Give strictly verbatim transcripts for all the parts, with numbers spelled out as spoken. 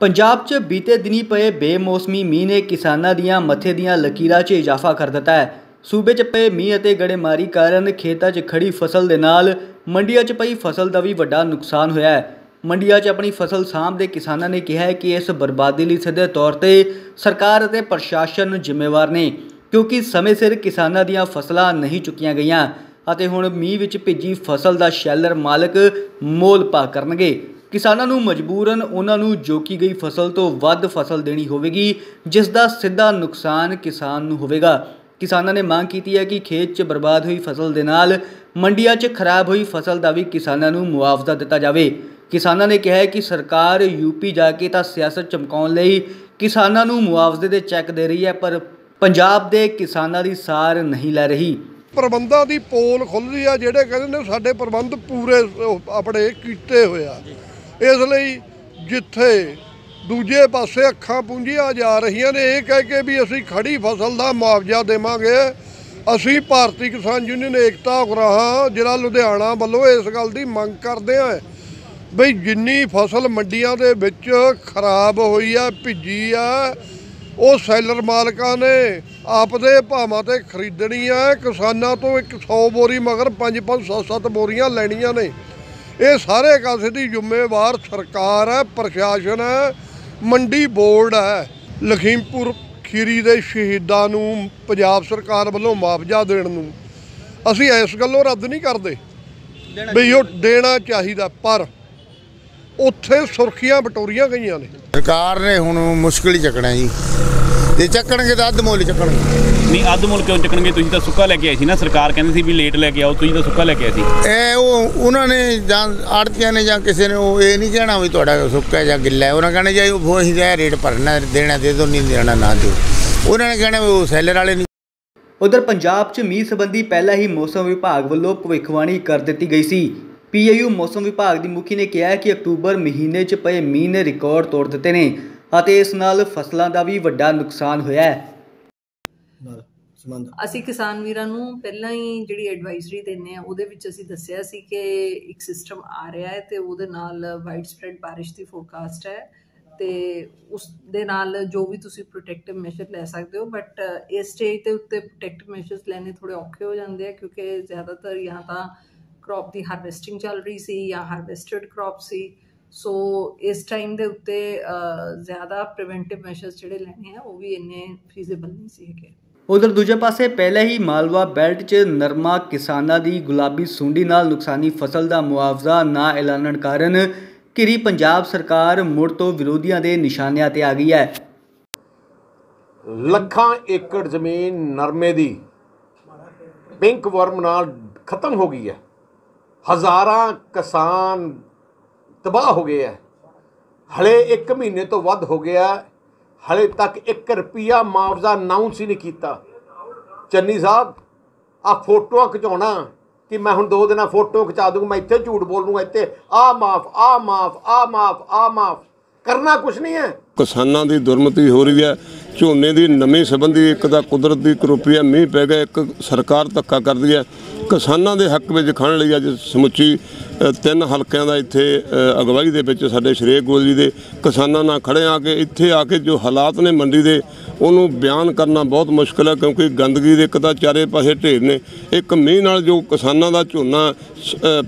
पंजाब च बीते दिनी पे बेमौसमी मींह ने किसानां दियां मत्थे दियां लकीरां च इजाफा कर दिता है। सूबे च पे मींह अते गड़ेमारी कारण खेतां च खड़ी फसल दे नाल मंडियां च पई फसल दा भी वड्डा नुकसान होया है। मंडियां च अपनी फसल सामभदे किसानां ने कहा है कि इस बर्बादी लई सिद्धे तौर ते सरकार अते प्रशासन जिम्मेवार ने, क्योंकि समय सिर किसानां दियां फसलां नहीं चुकियां गईयां अते हुण मींह विच भिज्जी फसल दा शैलर मालक मोल पा करनगे। किसानों को मजबूरन उन्होंने जोकी गई फसल तो वध फसल देनी होगी, जिसका सीधा नुकसान किसान नूं होगा। किसानों ने मांग की है कि खेत च बर्बाद हुई फसल के नाल मंडिया च खराब हुई फसल का भी किसानों को मुआवजा दिता जाए। किसानों ने कहा है कि सरकार यूपी जाके तो सियासत चमकाउण लई किसानों को मुआवजे के चैक दे रही है, पर पंजाब के किसानों की सार नहीं लै रही। प्रबंधों की पोल खुल रही है, जिहड़े कहंदे ने साडे प्रबंध पूरे अपने कीते होए आ। इसलिए जिथे दूजे पासे अखा पूंजिया जा रही ने यह कह के भी असी खड़ी फसल का मुआवजा देवांगे। असी भारतीय किसान यूनियन एकता उगराह जिला लुधियाना वालों इस गल की मंग करते हैं बई जिनी फसल मंडिया के विच खराब हुई है, भिजी है, वो सैलर मालकां ने आपदे भावां ते खरीदनी है। किसानों तो एक सौ बोरी मगर पाँच पाँच सत्त सत्त बोरियां लैणियां ने। ये सारे कासे की जिम्मेवार सरकार है, प्रशासन है, मंडी बोर्ड है। लखीमपुर खीरी के शहीदों को पंजाब सरकार वालों मुआवजा देने असी इस गलों रद्द नहीं करते भी वो देना चाहिए, पर उत्थे सुर्खियां बटोरियां गई ने। सरकार ने हुण मुश्किल चकना जी, ये चकणगे तो अद्ध मुल चकणगे। नहीं अद्ध मुल क्यों चकणगे? तुसीं तां सुक्का लैके आए सी ना, सरकार कहंदी सी भी लेट लैके आओ, तुसीं तां सुक्का लैके आए सी। ए ओह उन्होंने जां आड़तियां ने जां किसी ने ओह ये नहीं कहना भी तुहाडा सुक्का जां गिल्ला है। उन्होंने कहना जी ओह असीं तां रेट भरना, देना दे दो, नहीं देना ना दो। उन्होंने कहना भी ओह सैलर वाले नहीं। उधर पंजाब च मींह संबंधी पहला ही मौसम विभाग वालों भविष्यवाणी कर दी गई सी। पीएयू मौसम विभाग की मुखी ने कहा है कि अक्तूबर महीने च पे मींह ने रिकॉर्ड तोड़ दिते ने अते इस नाल फसलों का भी वड्डा नुकसान होया है। असी किसान वीरां नूं पहलां ही जिहड़ी एडवाइजरी दिंदे आ, उहदे विच असी दस्सिआ सी कि इक सिस्टम आ रहा है ते उहदे नाल वाइड स्प्रैड बारिश दी फोरकास्ट है ते उस दे नाल जो भी तुसीं प्रोटैक्टिव मैशर लै सकदे हो, बट इस स्टेज ते उत्ते प्रोटैक्टिव मैशर्स लैणे थोड़े औखे हो जांदे आ, क्योंकि ज़्यादातर यहाँ तां क्रॉप की हारवैसटिंग चल रही सी या हारवैसटिड क्रॉप सी। सो इस टाइम के उत्ते ज़्यादा प्रिवेंटिव मैशर्स जिहड़े लैणे आ वो भी इन्ने फीजेबल नहीं सी हैगे। उधर दूजे पासे पहले ही मालवा बैल्ट च नरमा किसानां दी गुलाबी सुंडी नाल नुकसानी फसल का मुआवजा ना ऐलानण कारण घिरी पंजाब सरकार मुड़ तो विरोधियों के निशानियां ते आ गई है। लखां एकड़ जमीन नरमे दी पिंक वर्म नाल खत्म हो गई है, हज़ारां किसान तबाह हो गए है। हले एक महीने तो वध हो गया, हले तक एक रुपया मुआवजा अनाउंस ही नहीं किया। चन्नी साहब आ फोटो खिचाना कि मैं हुण दो दिन फोटो खिचा दूंगा, मैं इत्थे झूठ बोलूंगा, इत्थे आ माफ आ माफ आ माफ आ माफ करना कुछ नहीं है। किसानों की दुर्मति हो रही है। झोने की नमी संबंधी एक तो कुदरत की कृपा है, मीह पै गया, एक सरकार धक्का कर दी है। किसानों के हक में खाने लिए अज समुची तीन हल्कों का इत्थे अगवाई के साडे श्रेय गोयल जी के किसानों नाल खड़े आके इत्थे आके जो हालात ने मंडी के उन्होंने बयान करना बहुत मुश्किल है, क्योंकि गंदगी के एक तो चारे पासे ढेर ने। एक मीह नाल जो किसानों का झोना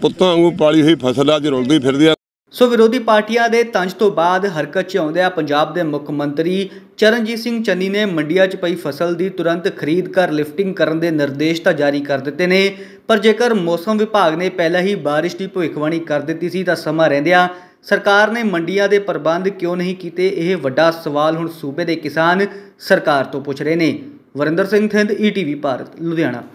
पुत्तां वांगू पाली हुई फसल अज रुलदी फिरदी है। सो विरोधी पार्टियां दे तंज तो बाद हरकत च आउंदे आ पंजाब दे मुख मंत्री चरणजीत सिंह चनी ने मंडिया च पई फसल दी तुरंत खरीद कर लिफ्टिंग करने दे निर्देश तां जारी कर दिते ने, पर जेकर मौसम विभाग ने पहले ही बारिश की भविष्यवाणी कर दी सी तां समा रहिंदिआं सरकार ने मंडिया के प्रबंध क्यों नहीं कीते? यह वड्डा सवाल हुण सूबे के किसान सरकार तो पुछ रहे ने। Varinder Singh Thand, E T V Bharat, Ludhiana.